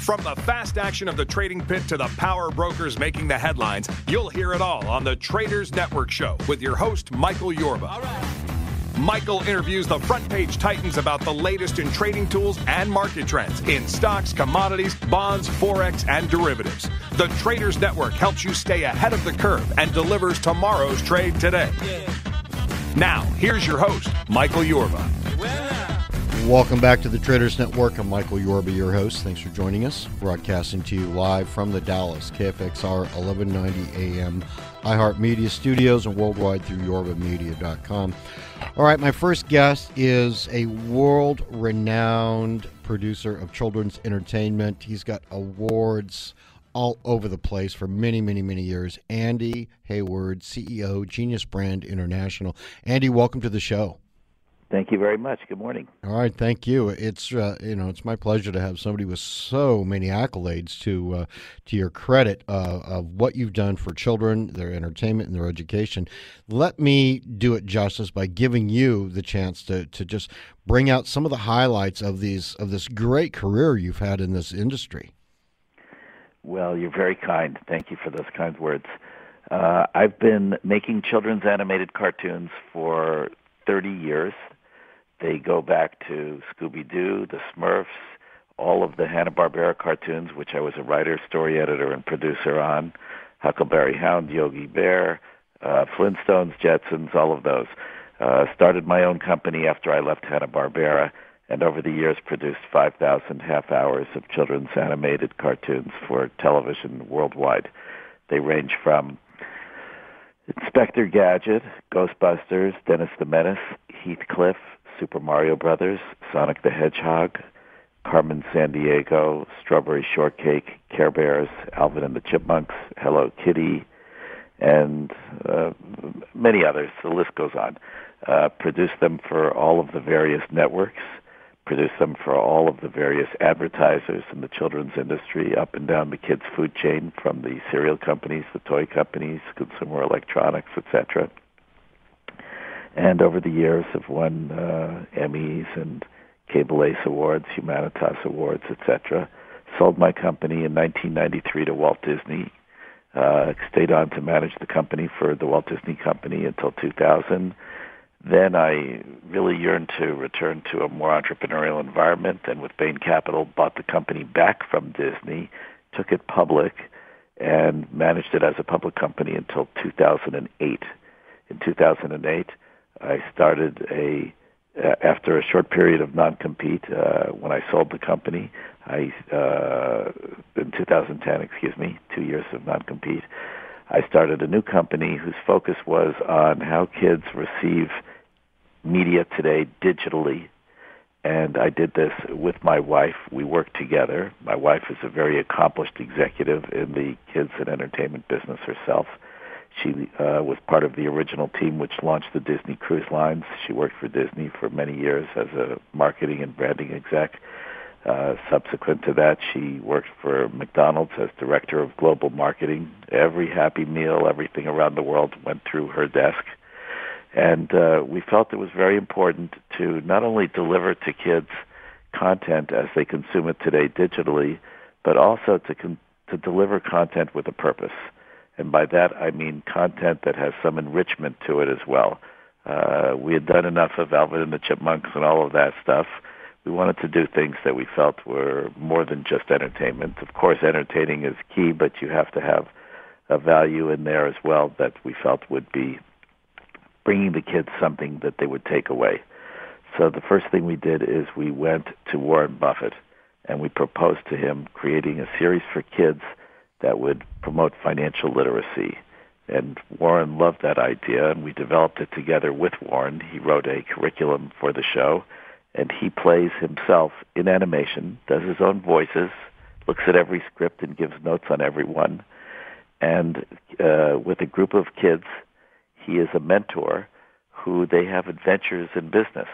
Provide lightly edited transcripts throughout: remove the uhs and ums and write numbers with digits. From the fast action of the trading pit to the power brokers making the headlines, you'll hear it all on the Traders Network Show with your host, Michael Yorba. All right. Michael interviews the front-page titans about the latest in trading tools and market trends in stocks, commodities, bonds, forex, and derivatives. The Traders Network helps you stay ahead of the curve and delivers tomorrow's trade today. Yeah. Now, here's your host, Michael Yorba. Welcome back to the Traders Network. I'm Michael Yorba, your host. Thanks for joining us. Broadcasting to you live from the Dallas KFXR 1190 AM iHeart Media Studios and worldwide through YorbaMedia.com. All right, my first guest is a world-renowned producer of children's entertainment. He's got awards all over the place for many, many, many years. Andy Heyward, CEO, Genius Brands International. Andy, welcome to the show. Thank you very much. Good morning. All right, thank you. It's it's my pleasure to have somebody with so many accolades to your credit of what you've done for children, their entertainment, and their education. Let me do it justice by giving you the chance to just bring out some of the highlights of this great career you've had in this industry. Well, you're very kind. Thank you for those kind words. I've been making children's animated cartoons for 30 years. They go back to Scooby-Doo, the Smurfs, all of the Hanna-Barbera cartoons, which I was a writer, story editor, and producer on, Huckleberry Hound, Yogi Bear, Flintstones, Jetsons, all of those. Started my own company after I left Hanna-Barbera, and over the years produced 5,000 half-hours of children's animated cartoons for television worldwide. They range from Inspector Gadget, Ghostbusters, Dennis the Menace, Heathcliff, Super Mario Brothers, Sonic the Hedgehog, Carmen Sandiego, Strawberry Shortcake, Care Bears, Alvin and the Chipmunks, Hello Kitty, and many others. The list goes on. Produced them for all of the various networks, produced them for all of the various advertisers in the children's industry, up and down the kids' food chain, from the cereal companies, the toy companies, consumer electronics, etc. And over the years, I've won Emmys and Cable Ace Awards, Humanitas Awards, etc. Sold my company in 1993 to Walt Disney. Stayed on to manage the company for the Walt Disney Company until 2000. Then I really yearned to return to a more entrepreneurial environment, and with Bain Capital, bought the company back from Disney, took it public, and managed it as a public company until 2008. In 2008, I started after a short period of non-compete, when I sold the company, in 2010, 2 years of non-compete, I started a new company whose focus was on how kids receive media today digitally. And I did this with my wife. We worked together. My wife is a very accomplished executive in the kids and entertainment business herself. She was part of the original team which launched the Disney Cruise Lines. She worked for Disney for many years as a marketing and branding exec. Subsequent to that, she worked for McDonald's as director of global marketing. Every Happy Meal, everything around the world went through her desk. And we felt it was very important to not only deliver to kids content as they consume it today digitally, but also to deliver content with a purpose. And by that, I mean content that has some enrichment to it as well. We had done enough of Alvin and the Chipmunks and all of that stuff. We wanted to do things that we felt were more than just entertainment. Of course, entertaining is key, but you have to have a value in there as well that we felt would be bringing the kids something that they would take away. So the first thing we did is we went to Warren Buffett, and we proposed to him creating a series for kids that would promote financial literacy. And Warren loved that idea, and we developed it together with Warren. He wrote a curriculum for the show, and he plays himself in animation, does his own voices, looks at every script and gives notes on every one. And with a group of kids, he is a mentor who they have adventures in business.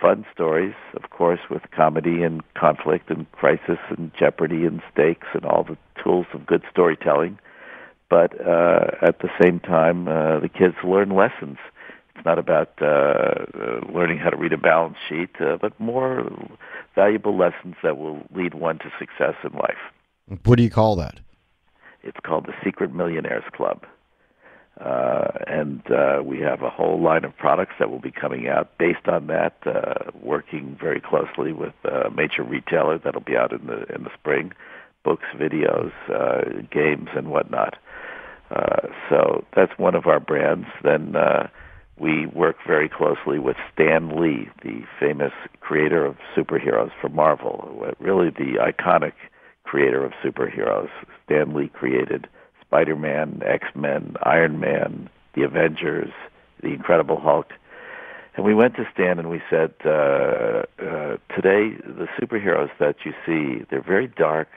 Fun stories, of course, with comedy and conflict and crisis and jeopardy and stakes and all the tools of good storytelling. But at the same time, the kids learn lessons. It's not about learning how to read a balance sheet, but more valuable lessons that will lead one to success in life. What do you call that? It's called the Secret Millionaires Club. And we have a whole line of products that will be coming out based on that, working very closely with a major retailer that will be out in the spring, books, videos, games, and whatnot. So that's one of our brands. Then we work very closely with Stan Lee, the famous creator of superheroes for Marvel, really the iconic creator of superheroes. Stan Lee created Spider-Man, X-Men, Iron Man, the Avengers, the Incredible Hulk. And we went to Stan and we said, today the superheroes that you see, they're very dark,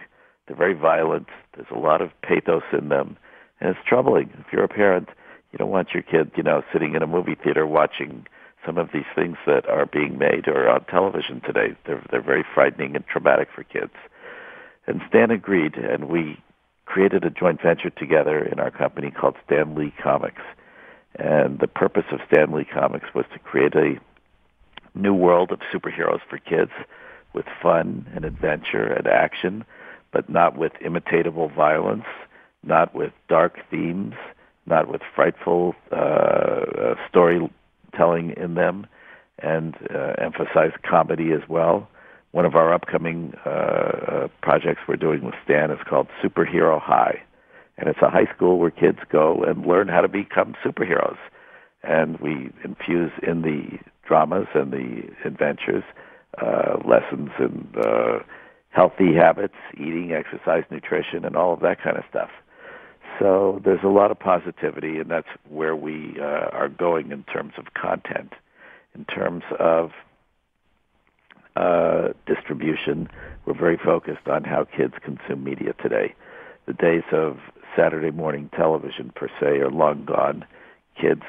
they're very violent, there's a lot of pathos in them, and it's troubling. If you're a parent, you don't want your kid, sitting in a movie theater watching some of these things that are being made or on television today. They're very frightening and traumatic for kids. And Stan agreed, and we created a joint venture together in our company called Stan Lee Comics. And the purpose of Stan Lee Comics was to create a new world of superheroes for kids with fun and adventure and action, but not with imitatable violence, not with dark themes, not with frightful storytelling in them, and emphasize comedy as well. One of our upcoming projects we're doing with Stan is called Superhero High. And it's a high school where kids go and learn how to become superheroes. And we infuse in the dramas and the adventures lessons in healthy habits, eating, exercise, nutrition, and all of that kind of stuff. So there's a lot of positivity, and that's where we are going in terms of content, in terms of distribution. We're very focused on how kids consume media today. The days of Saturday morning television, per se, are long gone. Kids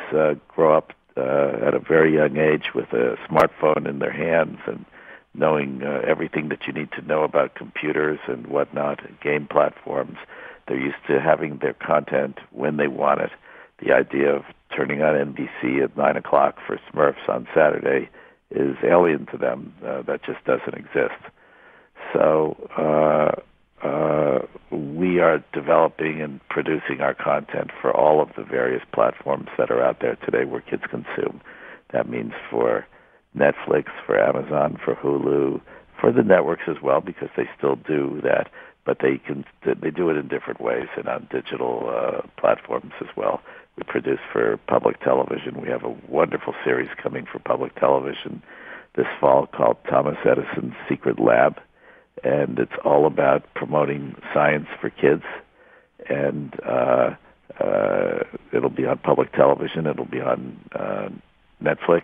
grow up at a very young age with a smartphone in their hands and knowing everything that you need to know about computers and whatnot, game platforms. They're used to having their content when they want it. The idea of turning on NBC at 9 o'clock for Smurfs on Saturday is alien to them. That just doesn't exist. So we are developing and producing our content for all of the various platforms that are out there today where kids consume. That means for Netflix, for Amazon, for Hulu, for the networks as well, because they still do that, but they do it in different ways and on digital platforms as well. We produce for public television. We have a wonderful series coming for public television this fall called Thomas Edison's Secret Lab, and it's all about promoting science for kids. And it'll be on public television. It'll be on Netflix.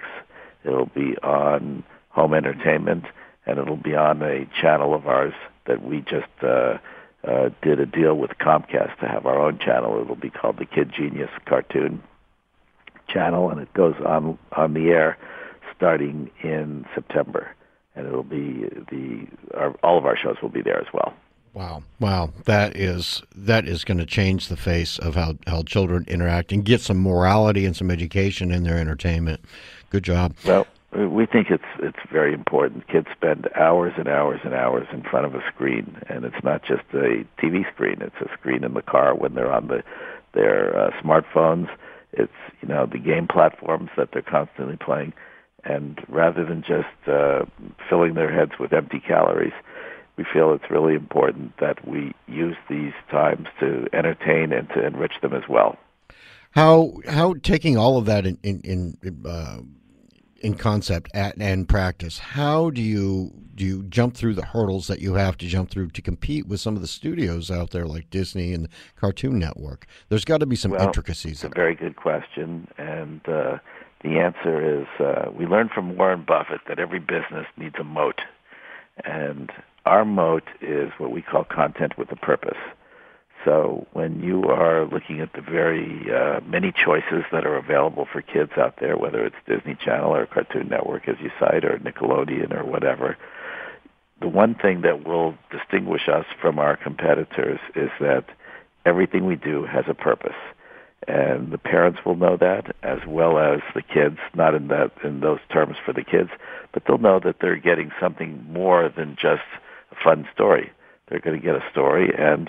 It'll be on home entertainment, and it'll be on a channel of ours that we just did a deal with Comcast to have our own channel. It'll be called the Kid Genius Cartoon Channel, and it goes on the air starting in September. And it'll be all of our shows will be there as well. Wow! That is going to change the face of how children interact and get some morality and some education in their entertainment. Good job. Well, we think it's very important. Kids spend hours and hours and hours in front of a screen, and it's not just a TV screen. It's a screen in the car when they're on their smartphones. It's the game platforms that they're constantly playing, and rather than just filling their heads with empty calories, we feel it's really important that we use these times to entertain and to enrich them as well. How taking all of that in concept and practice, how do you jump through the hurdles that you have to jump through to compete with some of the studios out there like Disney and the Cartoon Network? There's got to be some intricacies there. It's a very good question, and the answer is we learned from Warren Buffett that every business needs a moat, and our moat is what we call content with a purpose. So when you are looking at the very many choices that are available for kids out there, whether it's Disney Channel or Cartoon Network, as you cite, or Nickelodeon or whatever, the one thing that will distinguish us from our competitors is that everything we do has a purpose. and the parents will know that as well as the kids, not in that in those terms for the kids, but they'll know that they're getting something more than just a fun story. They're going to get a story, and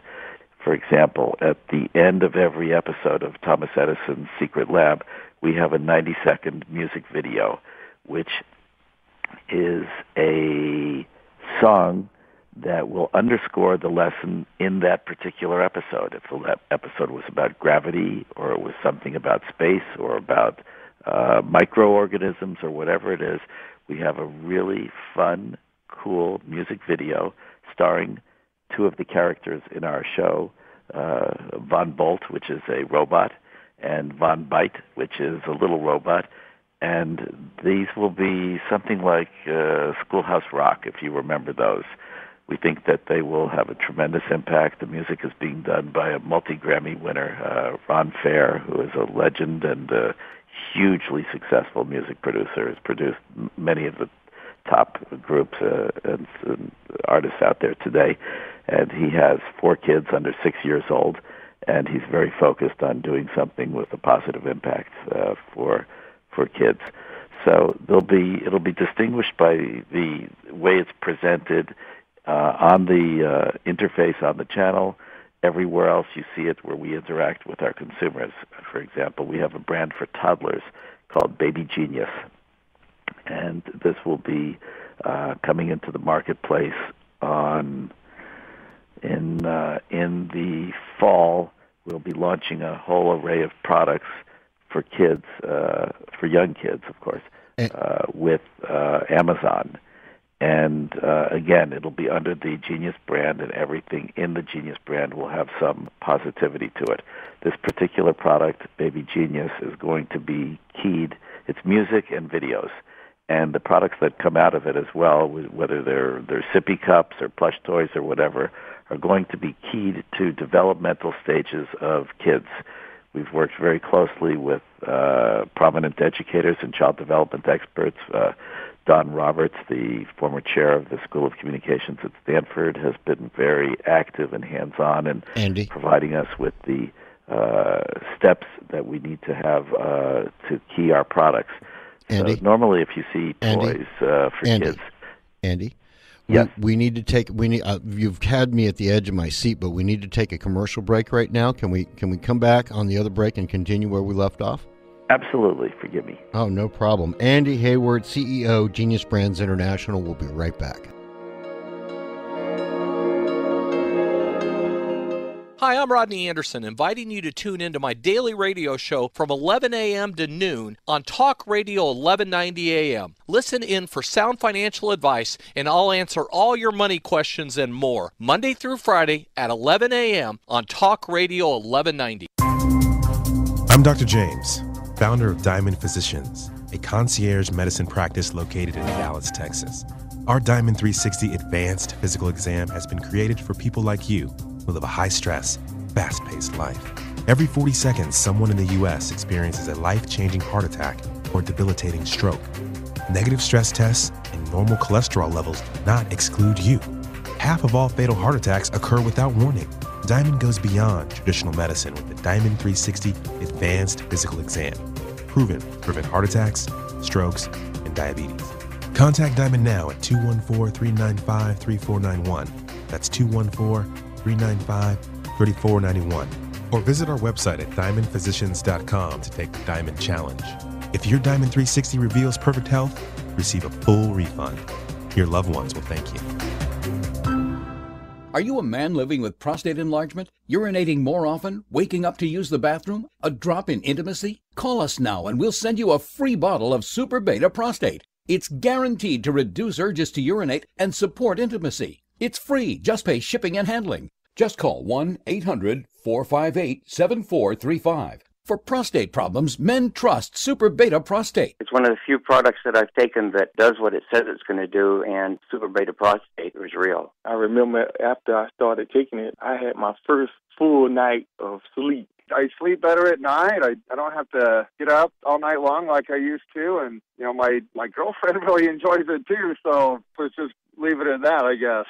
for example, at the end of every episode of Thomas Edison's Secret Lab, we have a 90-second music video, which is a song that will underscore the lesson in that particular episode. If that episode was about gravity, or it was something about space, or about microorganisms, or whatever it is, we have a really fun, cool music video starring two of the characters in our show, Von Bolt, which is a robot, and Von Bite, which is a little robot. And these will be something like Schoolhouse Rock, if you remember those. We think that they will have a tremendous impact. The music is being done by a multi-Grammy winner, Ron Fair, who is a legend and a hugely successful music producer, has produced many of the top groups and artists out there today. And he has four kids under 6 years old, and he's very focused on doing something with a positive impact for kids. So it'll be distinguished by the way it's presented on the interface on the channel. Everywhere else you see it where we interact with our consumers. For example, we have a brand for toddlers called Baby Genius, and this will be coming into the marketplace in the fall. We'll be launching a whole array of products for kids, for young kids, of course, with Amazon. And again, it'll be under the Genius brand, and everything in the Genius brand will have some positivity to it. This particular product, Baby Genius, is going to be keyed. It's music and videos. And the products that come out of it as well, whether they're sippy cups or plush toys or whatever, are going to be keyed to developmental stages of kids. We've worked very closely with prominent educators and child development experts. Don Roberts, the former chair of the School of Communications at Stanford, has been very active and hands-on in providing us with the steps that we need to have to key our products. So normally, if you see toys for kids, yes. We need to take. You've had me at the edge of my seat, but we need to take a commercial break right now. Can we come back on the other break and continue where we left off? Absolutely. Forgive me. Oh, no problem. Andy Heyward, CEO, Genius Brands International. We'll be right back. Hi, I'm Rodney Anderson, inviting you to tune into my daily radio show from 11 a.m. to noon on Talk Radio 1190 a.m. Listen in for sound financial advice, and I'll answer all your money questions and more, Monday through Friday at 11 a.m. on Talk Radio 1190. I'm Dr. James, founder of Diamond Physicians, a concierge medicine practice located in Dallas, Texas. Our Diamond 360 advanced physical exam has been created for people like you who live a high-stress, fast-paced life. Every 40 seconds, someone in the U.S. experiences a life-changing heart attack or debilitating stroke. Negative stress tests and normal cholesterol levels do not exclude you. Half of all fatal heart attacks occur without warning. Diamond goes beyond traditional medicine with the Diamond 360 Advanced Physical Exam, proven to prevent heart attacks, strokes, and diabetes. Contact Diamond now at 214-395-3491. That's 214-395-3491, or visit our website at diamondphysicians.com to take the Diamond Challenge. If your Diamond 360 reveals perfect health, receive a full refund. Your loved ones will thank you. Are you a man living with prostate enlargement, urinating more often, waking up to use the bathroom, a drop in intimacy? Call us now and we'll send you a free bottle of Super Beta Prostate. It's guaranteed to reduce urges to urinate and support intimacy. It's free. Just pay shipping and handling. Just call 1-800-458-7435. For prostate problems, men trust Super Beta Prostate. It's one of the few products that I've taken that does what it says it's going to do, and Super Beta Prostate was real. I remember after I started taking it, I had my first full night of sleep. I sleep better at night. I don't have to get up all night long like I used to, and you know my girlfriend really enjoys it too, so it's just leave it at that, I guess.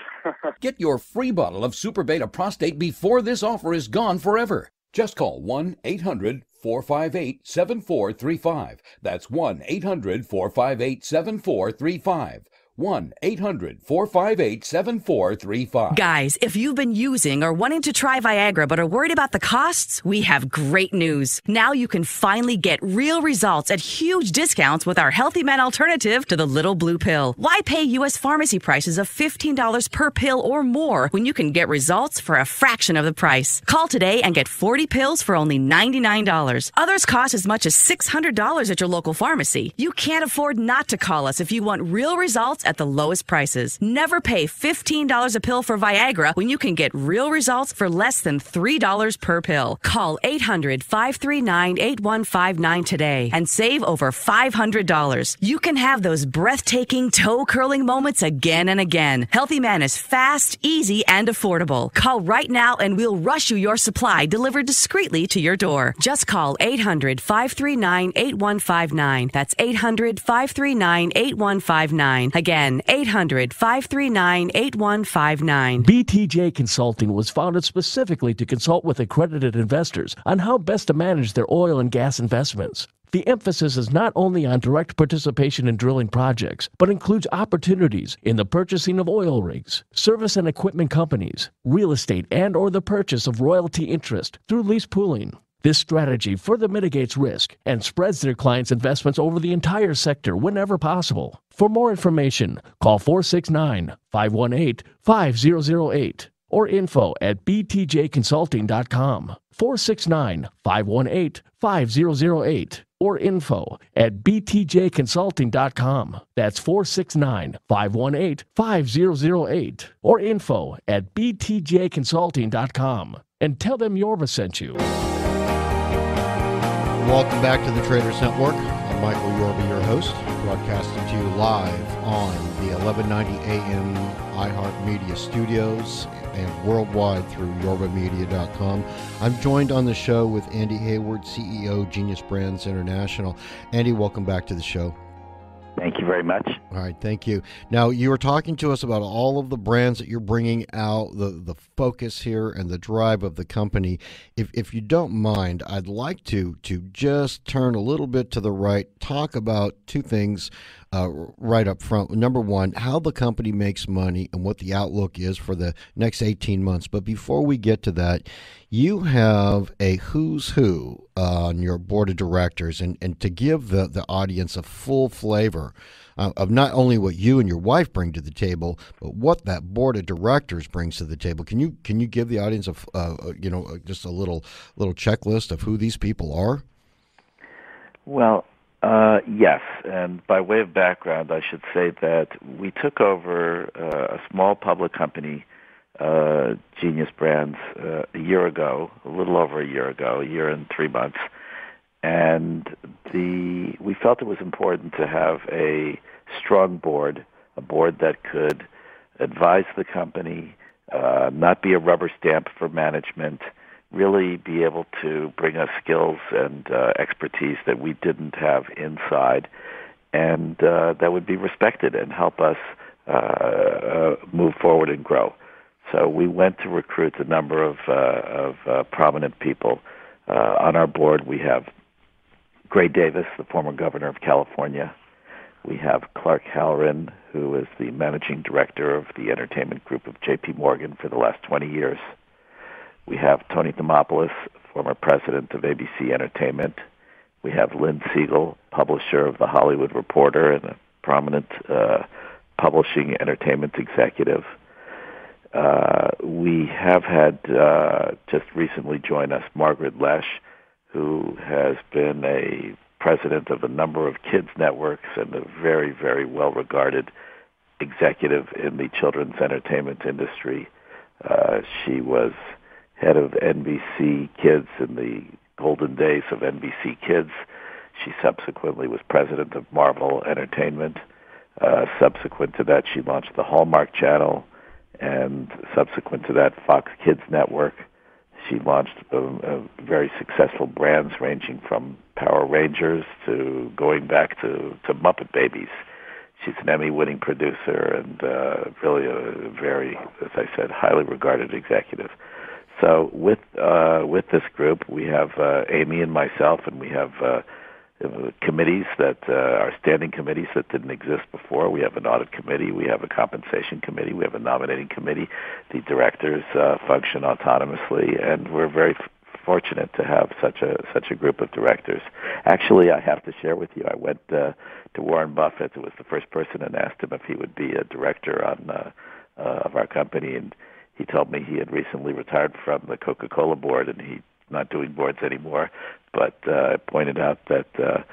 Get your free bottle of Super Beta Prostate before this offer is gone forever. Just call 1-800-458-7435. 1-800-458-7435. That's 1-800-458-7435. 1-800-458-7435. Guys, if you've been using or wanting to try Viagra but are worried about the costs, we have great news. Now you can finally get real results at huge discounts with our Healthy Men alternative to the Little Blue Pill. Why pay U.S. pharmacy prices of $15 per pill or more when you can get results for a fraction of the price? Call today and get 40 pills for only $99. Others cost as much as $600 at your local pharmacy. You can't afford not to call us if you want real results at the lowest prices. Never pay $15 a pill for Viagra when you can get real results for less than $3 per pill. Call 800-539-8159 today and save over $500. You can have those breathtaking, toe-curling moments again and again. Healthy Man is fast, easy, and affordable. Call right now and we'll rush you your supply delivered discreetly to your door. Just call 800-539-8159. That's 800-539-8159. Again, 800-539-8159. BTJ Consulting was founded specifically to consult with accredited investors on how best to manage their oil and gas investments. The emphasis is not only on direct participation in drilling projects, but includes opportunities in the purchasing of oil rigs, service and equipment companies, real estate, and or the purchase of royalty interest through lease pooling. This strategy further mitigates risk and spreads their clients' investments over the entire sector whenever possible. For more information, call 469-518-5008 or info@btjconsulting.com. 469-518-5008 or info@btjconsulting.com. That's 469-518-5008 or info@btjconsulting.com. And tell them Yorba sent you. Welcome back to the Traders Network. I'm Michael Yorba, your host, broadcasting to you live on the 1190 AM iHeart Media Studios and worldwide through YorbaMedia.com. I'm joined on the show with Andy Heyward, CEO, Genius Brands International. Andy, welcome back to the show. Thank you very much. All right, thank you. Now, you were talking to us about all of the brands that you're bringing out, the focus here and the drive of the company. If you don't mind, I'd like to just turn a little bit to the right, talk about two things right up front. Number one, how the company makes money and what the outlook is for the next 18 months. But before we get to that, you have a who's who on your board of directors, and to give the audience a full flavor of not only what you and your wife bring to the table, but what that board of directors brings to the table. Can you give the audience just a little checklist of who these people are? Well, yes, and by way of background, I should say that we took over a small public company, Genius Brands, a little over a year ago, a year and 3 months, and we felt it was important to have a strong board, a board that could advise the company, not be a rubber stamp for management, really be able to bring us skills and expertise that we didn't have inside, and that would be respected and help us move forward and grow. So we went to recruit a number of prominent people. On our board, we have Gray Davis, the former governor of California. We have Clark Halloran, who is the managing director of the entertainment group of J.P. Morgan for the last 20 years. We have Tony Thomopoulos, former president of ABC Entertainment. We have Lynn Siegel, publisher of The Hollywood Reporter and a prominent publishing entertainment executive. We have had just recently join us Margaret Lesh, who has been a president of a number of kids' networks and a very, very well-regarded executive in the children's entertainment industry. She was head of NBC Kids in the golden days of NBC Kids. She subsequently was president of Marvel Entertainment. Subsequent to that, she launched the Hallmark Channel, and subsequent to that, Fox Kids Network. She launched very successful brands ranging from Power Rangers to going back to Muppet Babies. She's an Emmy-winning producer and really a very, as I said, highly regarded executive. So with this group, we have Amy and myself, and we have committees that are standing committees that didn't exist before. We have an audit committee, we have a compensation committee, we have a nominating committee. The directors function autonomously, and we're very fortunate to have such a group of directors. Actually, I have to share with you, I went to Warren Buffett, who was the first person, and asked him if he would be a director on of our company, and he told me he had recently retired from the Coca-Cola board, and he's not doing boards anymore. But I pointed out that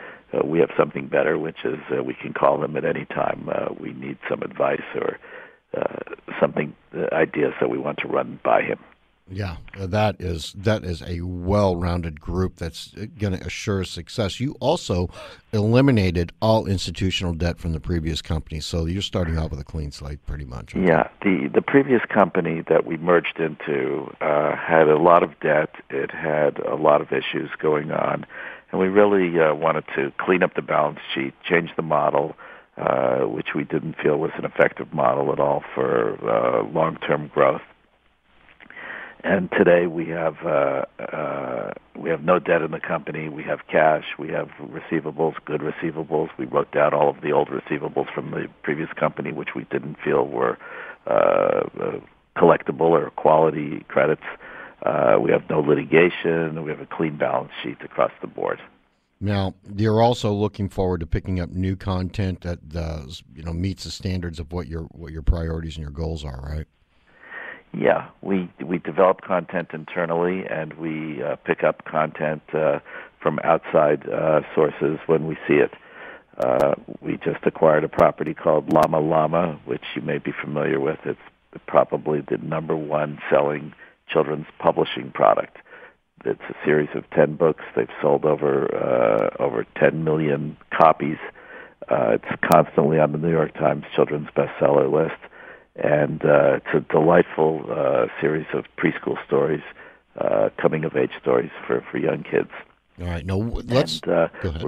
we have something better, which is we can call them at any time. We need some advice or something, ideas that we want to run by him. Yeah, that is a well-rounded group that's going to assure success. You also eliminated all institutional debt from the previous company, so you're starting out with a clean slate pretty much. Okay? Yeah, the previous company that we merged into had a lot of debt. It had a lot of issues going on, and we really wanted to clean up the balance sheet, change the model, which we didn't feel was an effective model at all for long-term growth. And today we have no debt in the company. We have cash. We have receivables, good receivables. We wrote down all of the old receivables from the previous company, which we didn't feel were collectible or quality credits. We have no litigation. We have a clean balance sheet across the board. Now, you're also looking forward to picking up new content that meets the standards of what your priorities and your goals are, right? Yeah, we develop content internally, and we pick up content from outside sources when we see it. We just acquired a property called Llama Llama, which you may be familiar with. It's probably the number one selling children's publishing product. It's a series of 10 books. They've sold over 10 million copies. It's constantly on the New York Times children's bestseller list. And it's a delightful series of preschool stories, coming-of-age stories for young kids. All right, now we're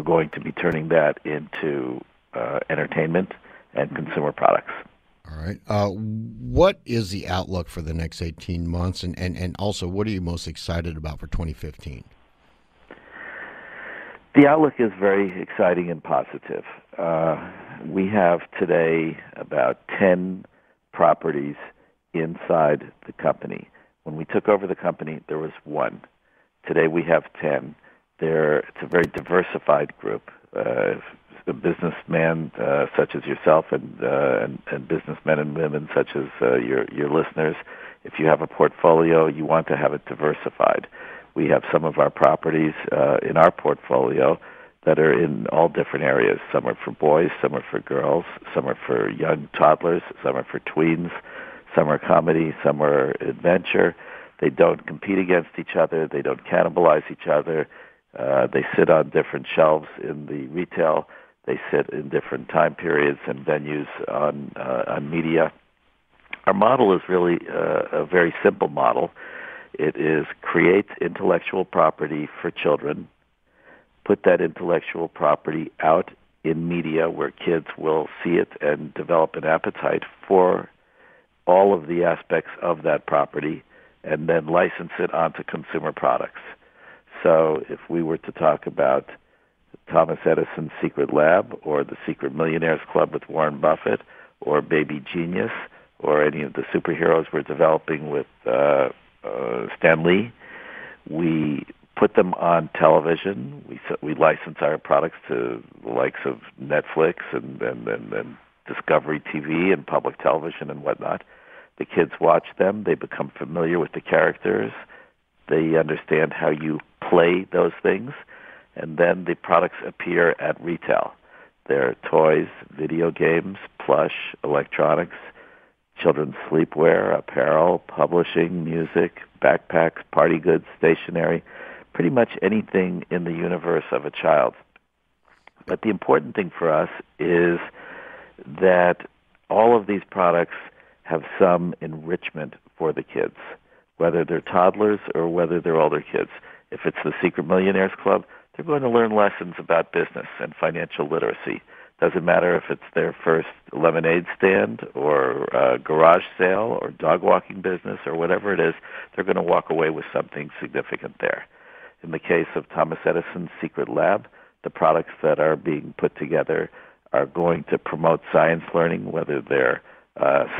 going to be turning that into entertainment and consumer products. All right. What is the outlook for the next 18 months, and also what are you most excited about for 2015? The outlook is very exciting and positive. We have today about 10 properties inside the company. When we took over the company, there was one. Today we have 10. It's a very diversified group. A businessman such as yourself and businessmen and women such as your listeners, if you have a portfolio, you want to have it diversified. We have some of our properties in our portfolio that are in all different areas. Some are for boys, some are for girls, some are for young toddlers, some are for tweens, some are comedy, some are adventure. They don't compete against each other. They don't cannibalize each other. They sit on different shelves in the retail. They sit in different time periods and venues on media. Our model is really a very simple model. It is create intellectual property for children, put that intellectual property out in media where kids will see it and develop an appetite for all of the aspects of that property, and then license it onto consumer products. So if we were to talk about Thomas Edison's Secret Lab or the Secret Millionaires Club with Warren Buffett or Baby Genius or any of the superheroes we're developing with Stan Lee, we put them on television. We license our products to the likes of Netflix and Discovery TV and public television and whatnot. The kids watch them. They become familiar with the characters. They understand how you play those things. And then the products appear at retail. They're toys, video games, plush, electronics, children's sleepwear, apparel, publishing, music, backpacks, party goods, stationery, pretty much anything in the universe of a child. But the important thing for us is that all of these products have some enrichment for the kids, whether they're toddlers or whether they're older kids. If it's the Secret Millionaires Club, they're going to learn lessons about business and financial literacy. Doesn't matter if it's their first lemonade stand or garage sale or dog walking business or whatever it is, they're going to walk away with something significant there. In the case of Thomas Edison's Secret Lab, the products that are being put together are going to promote science learning, whether they're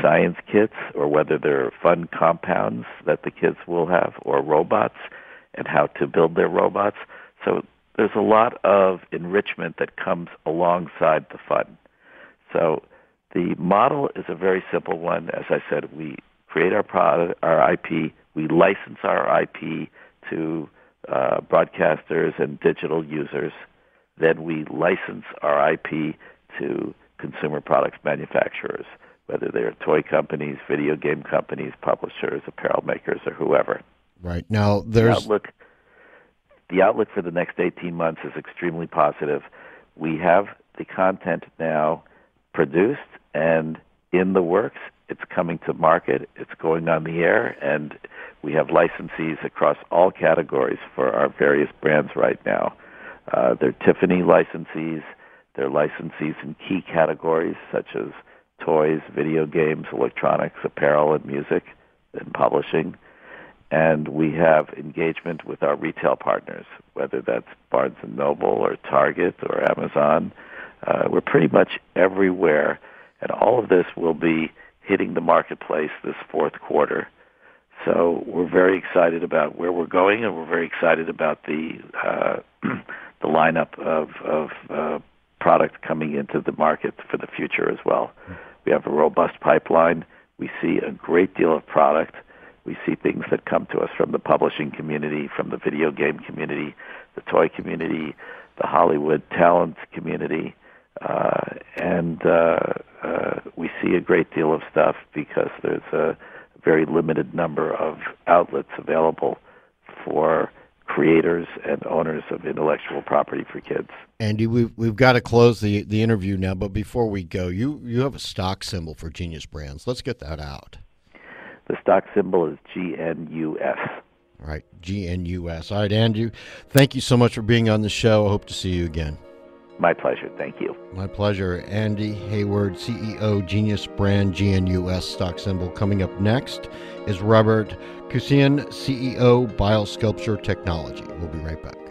science kits or whether they're fun compounds that the kids will have or robots and how to build their robots. So there's a lot of enrichment that comes alongside the fun. So the model is a very simple one. As I said, we create our product, our IP. We license our IP to broadcasters and digital users. Then we license our IP to consumer products manufacturers, whether they're toy companies, video game companies, publishers, apparel makers, or whoever. Right. Now, there's... The outlook for the next 18 months is extremely positive. We have the content now produced and in the works. It's coming to market. It's going on the air. And we have licensees across all categories for our various brands right now. They're Tiffany licensees. They're licensees in key categories such as toys, video games, electronics, apparel, and music, and publishing. And we have engagement with our retail partners, whether that's Barnes & Noble or Target or Amazon. We're pretty much everywhere. And all of this will be hitting the marketplace this fourth quarter. So we're very excited about where we're going, and we're very excited about the lineup of product coming into the market for the future as well. We have a robust pipeline. We see a great deal of product. We see things that come to us from the publishing community, from the video game community, the toy community, the Hollywood talent community, and we see a great deal of stuff because there's a very limited number of outlets available for creators and owners of intellectual property for kids. Andy, we've got to close the interview now, but before we go, you have a stock symbol for Genius Brands. Let's get that out. The stock symbol is GNUS. All right, GNUS. All right, Andrew, thank you so much for being on the show. I hope to see you again. My pleasure. Thank you. My pleasure. Andy Heyward, CEO, Genius Brand, GNUS stock symbol. Coming up next is Robert Kusian, CEO, BioSculpture Technology. We'll be right back.